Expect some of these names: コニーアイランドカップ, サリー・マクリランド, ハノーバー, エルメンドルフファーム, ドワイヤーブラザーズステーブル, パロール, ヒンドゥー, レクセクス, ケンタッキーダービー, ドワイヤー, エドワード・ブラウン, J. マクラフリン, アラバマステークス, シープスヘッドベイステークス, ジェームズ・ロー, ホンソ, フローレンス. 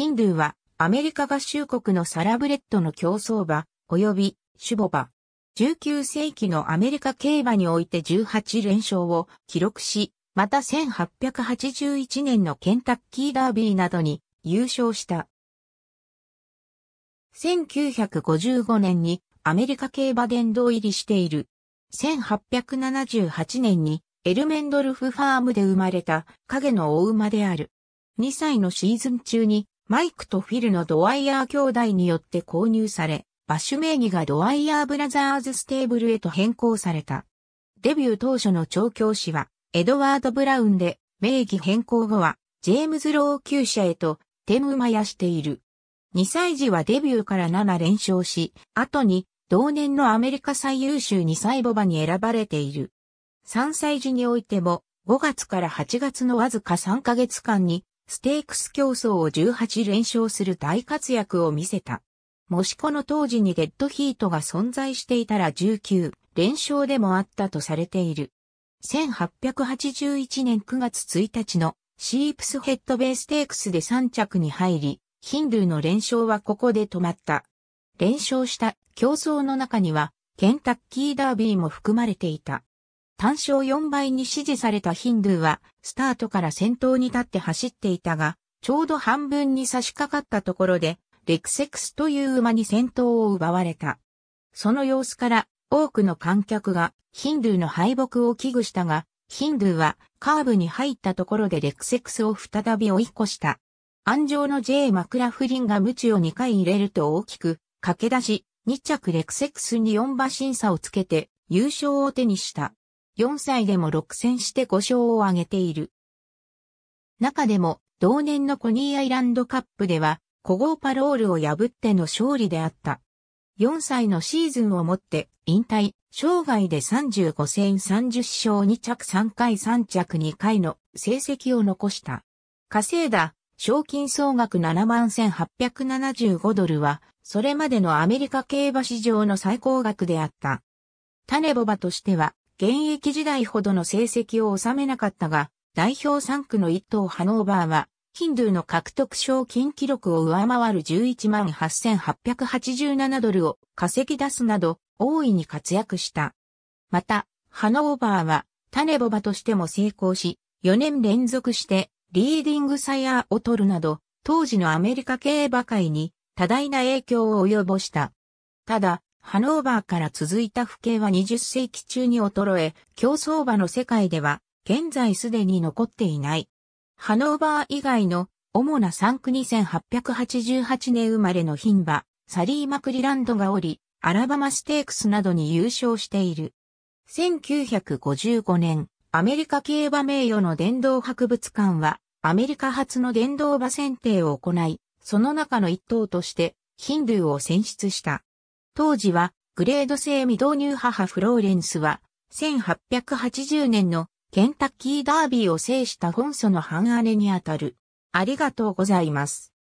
ヒンドゥーはアメリカ合衆国のサラブレッドの競走馬及び種牡馬。19世紀のアメリカ競馬において18連勝を記録し、また1881年のケンタッキーダービーなどに優勝した。1955年にアメリカ競馬殿堂入りしている。1878年にエルメンドルフファームで生まれた影の大馬である。2歳のシーズン中にマイクとフィルのドワイヤー兄弟によって購入され、馬主名義がドワイヤーブラザーズステーブルへと変更された。デビュー当初の調教師はエドワード・ブラウンで、名義変更後はジェームズ・ロー厩舎へと転馬やしている。2歳時はデビューから7連勝し、後に同年のアメリカ最優秀2歳牡馬に選ばれている。3歳時においても5月から8月のわずか3ヶ月間にステークス競争を18連勝する大活躍を見せた。もしこの当時にデッドヒートが存在していたら19連勝でもあったとされている。1881年9月1日のシープスヘッドベイステークスで3着に入り、ヒンドゥーの連勝はここで止まった。連勝した競争の中には、ケンタッキーダービーも含まれていた。単勝4倍に支持されたヒンドゥーは、スタートから先頭に立って走っていたが、ちょうど半分に差し掛かったところで、レクセクスという馬に先頭を奪われた。その様子から、多くの観客がヒンドゥーの敗北を危惧したが、ヒンドゥーはカーブに入ったところでレクセクスを再び追い越した。鞍上の J マクラフリンが鞭を2回入れると大きく駆け出し、2着レクセクスに4馬身差をつけて優勝を手にした。4歳でも6戦して5勝を挙げている。中でも同年のコニーアイランドカップでは、古豪パロールを破っての勝利であった。4歳のシーズンをもって引退、生涯で35戦30勝2着3回3着2回の成績を残した。稼いだ賞金総額$71,875は、それまでのアメリカ競馬史上の最高額であった。種牡馬としては、現役時代ほどの成績を収めなかったが、代表3区の1頭ハノーバーは、ヒンドゥーの獲得賞金記録を上回る$118,887を稼ぎ出すなど、大いに活躍した。また、ハノーバーは、種牡馬としても成功し、4年連続して、リーディングサイヤーを取るなど、当時のアメリカ競馬界に多大な影響を及ぼした。ただ、ハノーバーから続いた不景は20世紀中に衰え、競走馬の世界では、現在すでに残っていない。ハノーバー以外の主な3区に1888年生まれの牝馬、サリー・マクリランドがおり、アラバマステークスなどに優勝している。1955年、アメリカ競馬名誉の殿堂博物館は、アメリカ初の殿堂馬選定を行い、その中の一頭として、ヒンドゥーを選出した。当時は、グレード制未導入母フローレンスは、1880年のケンタッキーダービーを制したホンソの半姉にあたる。ありがとうございます。